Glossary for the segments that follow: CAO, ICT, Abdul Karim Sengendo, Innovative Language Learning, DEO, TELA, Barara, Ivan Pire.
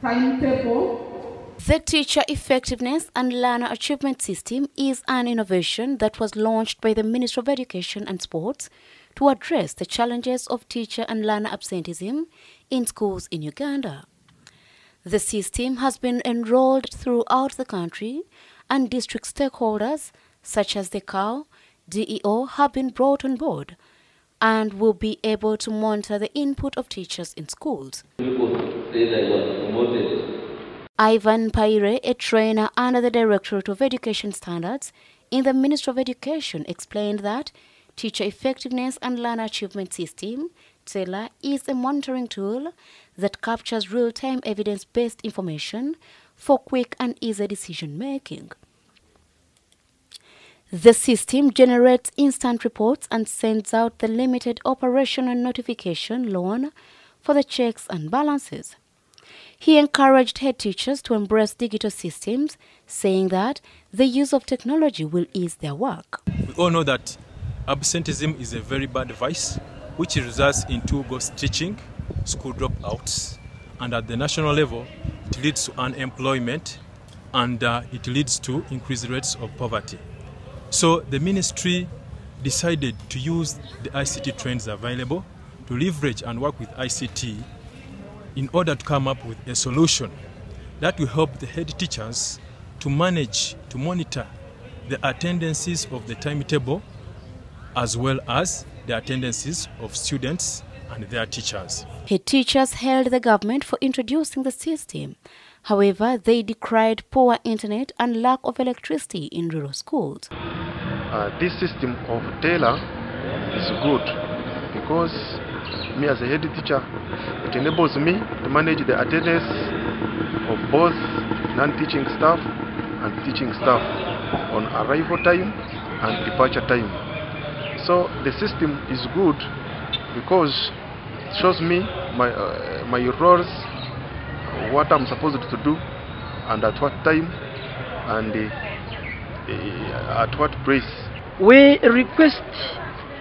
timetable. The Teacher Effectiveness and Learner Achievement System is an innovation that was launched by the Ministry of Education and Sports to address the challenges of teacher and learner absenteeism in schools in Uganda. The system has been enrolled throughout the country, and district stakeholders such as the CAO, DEO have been brought on board and will be able to monitor the input of teachers in schools. Ivan Pire, a trainer under the Directorate of Education Standards in the Ministry of Education, explained that Teacher Effectiveness and Learner Achievement System, TELA, is a monitoring tool that captures real-time evidence-based information for quick and easy decision-making. The system generates instant reports and sends out the limited operational notification loan for the checks and balances. He encouraged head teachers to embrace digital systems, saying that the use of technology will ease their work. We all know that absenteeism is a very bad vice, which results in ghost teaching, school dropouts, and at the national level, it leads to unemployment and it leads to increased rates of poverty. So the ministry decided to use the ICT trends available to leverage and work with ICT in order to come up with a solution that will help the head teachers to manage, to monitor the attendances of the timetable as well as the attendances of students and their teachers. Head teachers hailed the government for introducing the system. However, they decried poor internet and lack of electricity in rural schools. This system of TELA is good because me as a head teacher, it enables me to manage the attendance of both non-teaching staff and teaching staff on arrival time and departure time. So the system is good because it shows me my roles, what I'm supposed to do and at what time and at what price. We request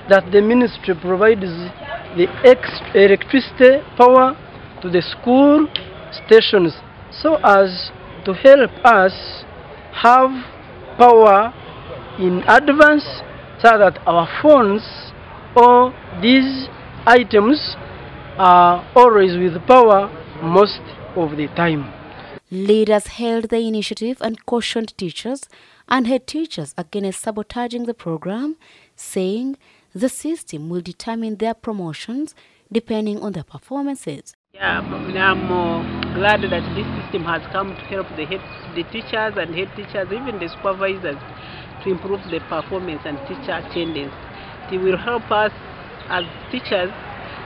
that the ministry provides the electricity power to the school stations so as to help us have power in advance so that our phones or these items are always with power most of the time. Leaders hailed the initiative and cautioned teachers and head teachers against sabotaging the program, saying the system will determine their promotions depending on their performances. Yeah, I'm glad that this system has come to help the teachers and head teachers, even the supervisors, to improve the performance and teacher attendance. It will help us as teachers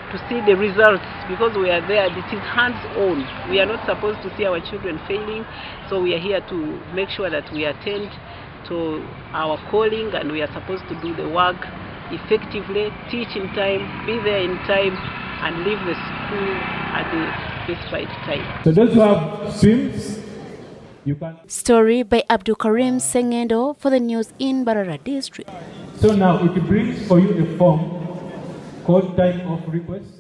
to see the results because we are there. It is hands-on. We are not supposed to see our children failing, so we are here to make sure that we attend to our calling and we are supposed to do the work effectively, teach in time, be there in time, and leave the school at the specified time. So those who have SIMs, you can... Story by Abdul Karim Sengendo for the news in Barara district. So now it brings for you a form called time of request.